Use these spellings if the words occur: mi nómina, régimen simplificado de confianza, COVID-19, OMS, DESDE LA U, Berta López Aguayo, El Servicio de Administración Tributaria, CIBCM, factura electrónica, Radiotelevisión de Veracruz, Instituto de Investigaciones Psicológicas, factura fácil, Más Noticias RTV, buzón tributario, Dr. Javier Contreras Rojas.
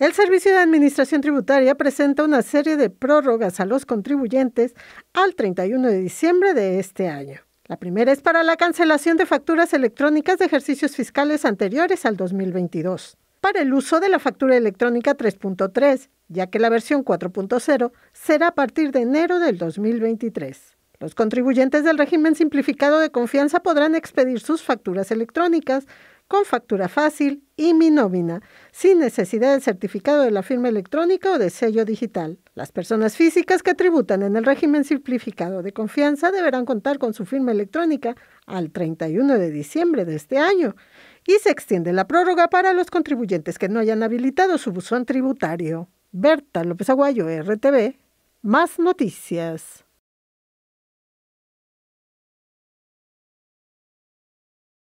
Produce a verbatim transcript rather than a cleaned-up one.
El Servicio de Administración Tributaria presenta una serie de prórrogas a los contribuyentes al treinta y uno de diciembre de este año. La primera es para la cancelación de facturas electrónicas de ejercicios fiscales anteriores al dos mil veintidós, para el uso de la factura electrónica tres punto tres, ya que la versión cuatro punto cero será a partir de enero del dos mil veintitrés. Los contribuyentes del régimen simplificado de confianza podrán expedir sus facturas electrónicas con factura fácil y mi nómina, sin necesidad del certificado de la firma electrónica o de sello digital. Las personas físicas que tributan en el régimen simplificado de confianza deberán contar con su firma electrónica al treinta y uno de diciembre de este año y se extiende la prórroga para los contribuyentes que no hayan habilitado su buzón tributario. Berta López Aguayo, R T V, Más Noticias.